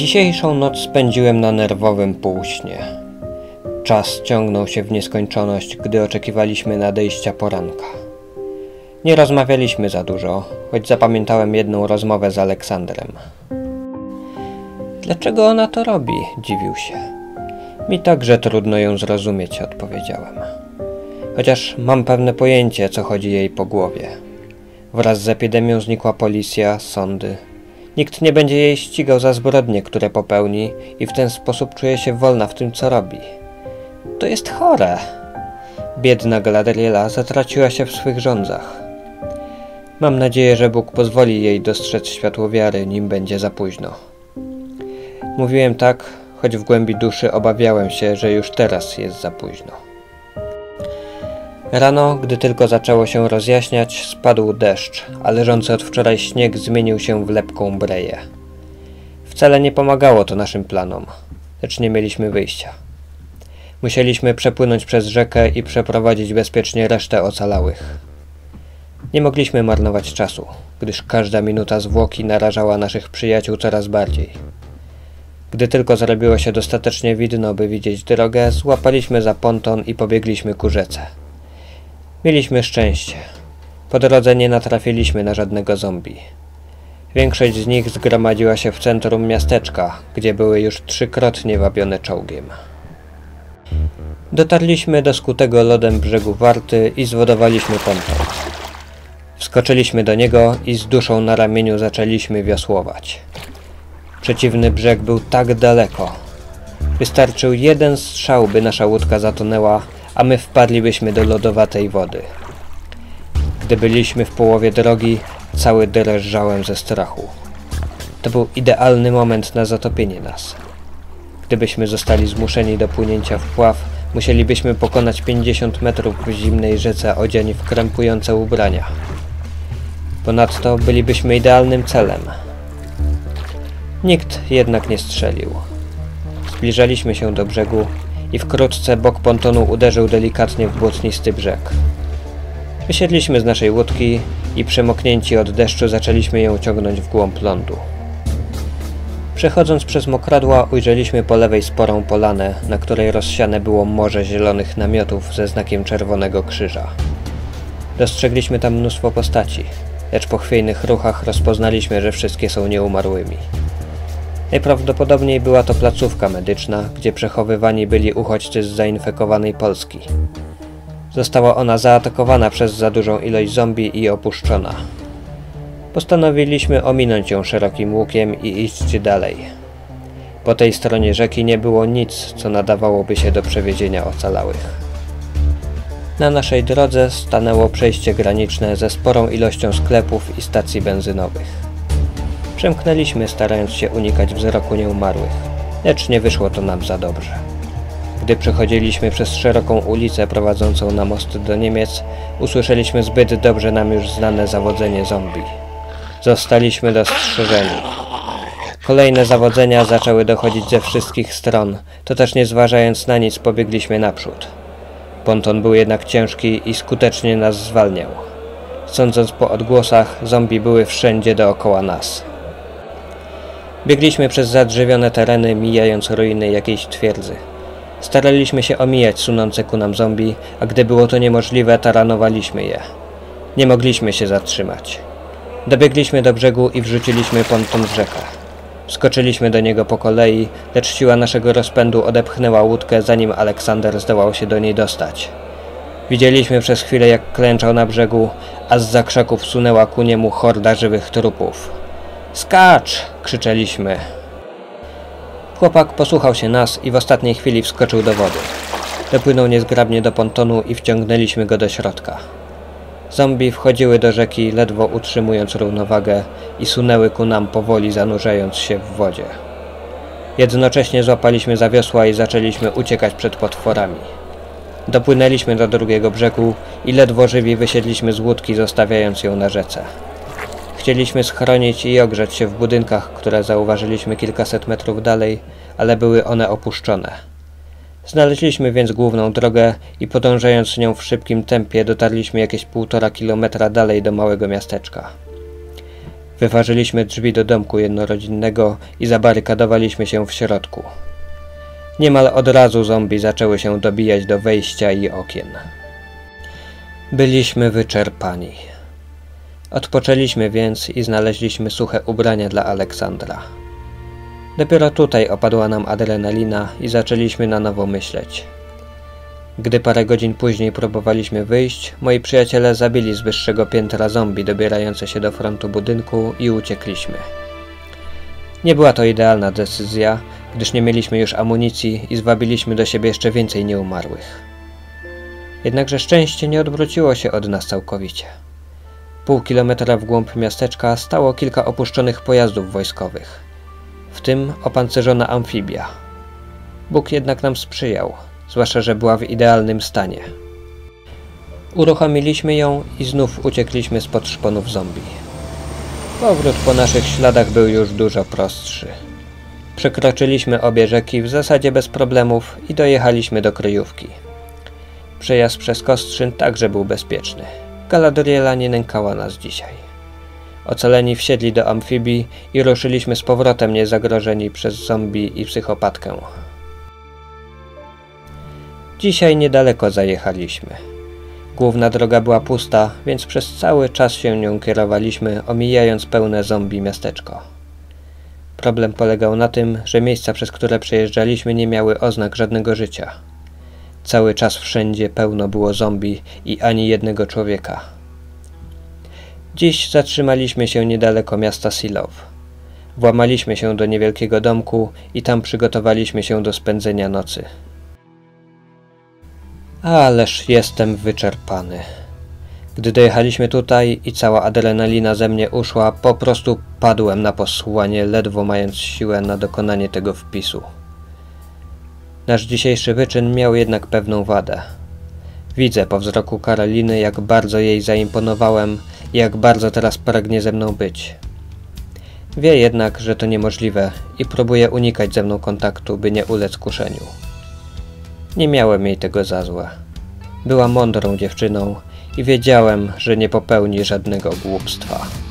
Dzisiejszą noc spędziłem na nerwowym półśnie. Czas ciągnął się w nieskończoność, gdy oczekiwaliśmy nadejścia poranka. Nie rozmawialiśmy za dużo, choć zapamiętałem jedną rozmowę z Aleksandrem. Dlaczego ona to robi? Dziwił się. Mi także trudno ją zrozumieć, odpowiedziałem. Chociaż mam pewne pojęcie, co chodzi jej po głowie. Wraz z epidemią znikła policja, sądy. Nikt nie będzie jej ścigał za zbrodnie, które popełni i w ten sposób czuje się wolna w tym, co robi. To jest chore. Biedna Galadriela zatraciła się w swych rządzach. Mam nadzieję, że Bóg pozwoli jej dostrzec światło wiary, nim będzie za późno. Mówiłem tak, choć w głębi duszy obawiałem się, że już teraz jest za późno. Rano, gdy tylko zaczęło się rozjaśniać, spadł deszcz, a leżący od wczoraj śnieg zmienił się w lepką breję. Wcale nie pomagało to naszym planom, lecz nie mieliśmy wyjścia. Musieliśmy przepłynąć przez rzekę i przeprowadzić bezpiecznie resztę ocalałych. Nie mogliśmy marnować czasu, gdyż każda minuta zwłoki narażała naszych przyjaciół coraz bardziej. Gdy tylko zrobiło się dostatecznie widno, by widzieć drogę, złapaliśmy za ponton i pobiegliśmy ku rzece. Mieliśmy szczęście. Po drodze nie natrafiliśmy na żadnego zombie. Większość z nich zgromadziła się w centrum miasteczka, gdzie były już trzykrotnie wabione czołgiem. Dotarliśmy do skutego lodem brzegu Warty i zwodowaliśmy ponton. Wskoczyliśmy do niego i z duszą na ramieniu zaczęliśmy wiosłować. Przeciwny brzeg był tak daleko. Wystarczył jeden strzał, by nasza łódka zatonęła, a my wpadlibyśmy do lodowatej wody. Gdy byliśmy w połowie drogi, cały drżałem ze strachu. To był idealny moment na zatopienie nas. Gdybyśmy zostali zmuszeni do płynięcia w pław, musielibyśmy pokonać 50 metrów w zimnej rzece odziani w krępujące ubrania. Ponadto bylibyśmy idealnym celem. Nikt jednak nie strzelił. Zbliżaliśmy się do brzegu i wkrótce bok pontonu uderzył delikatnie w błotnisty brzeg. Wysiedliśmy z naszej łódki i przemoknięci od deszczu zaczęliśmy ją ciągnąć w głąb lądu. Przechodząc przez mokradła ujrzeliśmy po lewej sporą polanę, na której rozsiane było morze zielonych namiotów ze znakiem Czerwonego Krzyża. Dostrzegliśmy tam mnóstwo postaci, lecz po chwiejnych ruchach rozpoznaliśmy, że wszystkie są nieumarłymi. Najprawdopodobniej była to placówka medyczna, gdzie przechowywani byli uchodźcy z zainfekowanej Polski. Została ona zaatakowana przez za dużą ilość zombie i opuszczona. Postanowiliśmy ominąć ją szerokim łukiem i iść dalej. Po tej stronie rzeki nie było nic, co nadawałoby się do przewiezienia ocalałych. Na naszej drodze stanęło przejście graniczne ze sporą ilością sklepów i stacji benzynowych. Przemknęliśmy, starając się unikać wzroku nieumarłych, lecz nie wyszło to nam za dobrze. Gdy przechodziliśmy przez szeroką ulicę prowadzącą na most do Niemiec, usłyszeliśmy zbyt dobrze nam już znane zawodzenie zombie. Zostaliśmy dostrzeżeni. Kolejne zawodzenia zaczęły dochodzić ze wszystkich stron, to też nie zważając na nic pobiegliśmy naprzód. Ponton był jednak ciężki i skutecznie nas zwalniał. Sądząc po odgłosach, zombie były wszędzie dookoła nas. Biegliśmy przez zadrzewione tereny, mijając ruiny jakiejś twierdzy. Staraliśmy się omijać sunące ku nam zombie, a gdy było to niemożliwe, taranowaliśmy je. Nie mogliśmy się zatrzymać. Dobiegliśmy do brzegu i wrzuciliśmy ponton w rzekę. Skoczyliśmy do niego po kolei, lecz siła naszego rozpędu odepchnęła łódkę, zanim Aleksander zdołał się do niej dostać. Widzieliśmy przez chwilę, jak klęczał na brzegu, a zza krzaków sunęła ku niemu horda żywych trupów. Skacz! Krzyczeliśmy. Chłopak posłuchał się nas i w ostatniej chwili wskoczył do wody. Dopłynął niezgrabnie do pontonu i wciągnęliśmy go do środka. Zombie wchodziły do rzeki, ledwo utrzymując równowagę i sunęły ku nam powoli, zanurzając się w wodzie. Jednocześnie złapaliśmy za wiosła i zaczęliśmy uciekać przed potworami. Dopłynęliśmy do drugiego brzegu i ledwo żywi wysiedliśmy z łódki, zostawiając ją na rzece. Chcieliśmy schronić i ogrzać się w budynkach, które zauważyliśmy kilkaset metrów dalej, ale były one opuszczone. Znaleźliśmy więc główną drogę i podążając nią w szybkim tempie dotarliśmy jakieś 1,5 kilometra dalej do małego miasteczka. Wyważyliśmy drzwi do domku jednorodzinnego i zabarykadowaliśmy się w środku. Niemal od razu zombie zaczęły się dobijać do wejścia i okien. Byliśmy wyczerpani. Odpoczęliśmy więc i znaleźliśmy suche ubrania dla Aleksandra. Dopiero tutaj opadła nam adrenalina i zaczęliśmy na nowo myśleć. Gdy parę godzin później próbowaliśmy wyjść, moi przyjaciele zabili z wyższego piętra zombie dobierające się do frontu budynku i uciekliśmy. Nie była to idealna decyzja, gdyż nie mieliśmy już amunicji i zwabiliśmy do siebie jeszcze więcej nieumarłych. Jednakże szczęście nie odwróciło się od nas całkowicie. Pół kilometra w głąb miasteczka stało kilka opuszczonych pojazdów wojskowych, w tym opancerzona amfibia. Bóg jednak nam sprzyjał, zwłaszcza że była w idealnym stanie. Uruchomiliśmy ją i znów uciekliśmy spod szponów zombie. Powrót po naszych śladach był już dużo prostszy. Przekroczyliśmy obie rzeki w zasadzie bez problemów i dojechaliśmy do kryjówki. Przejazd przez Kostrzyn także był bezpieczny. Galadriela nie nękała nas dzisiaj. Ocaleni wsiedli do amfibii i ruszyliśmy z powrotem niezagrożeni przez zombie i psychopatkę. Dzisiaj niedaleko zajechaliśmy. Główna droga była pusta, więc przez cały czas się nią kierowaliśmy, omijając pełne zombie miasteczko. Problem polegał na tym, że miejsca, przez które przejeżdżaliśmy, nie miały oznak żadnego życia. Cały czas wszędzie pełno było zombie i ani jednego człowieka. Dziś zatrzymaliśmy się niedaleko miasta Silow. Włamaliśmy się do niewielkiego domku i tam przygotowaliśmy się do spędzenia nocy. Ależ jestem wyczerpany. Gdy dojechaliśmy tutaj i cała adrenalina ze mnie uszła, po prostu padłem na posłanie, ledwo mając siłę na dokonanie tego wpisu. Nasz dzisiejszy wyczyn miał jednak pewną wadę. Widzę po wzroku Karoliny, jak bardzo jej zaimponowałem i jak bardzo teraz pragnie ze mną być. Wie jednak, że to niemożliwe i próbuje unikać ze mną kontaktu, by nie ulec kuszeniu. Nie miałem jej tego za złe. Była mądrą dziewczyną i wiedziałem, że nie popełni żadnego głupstwa.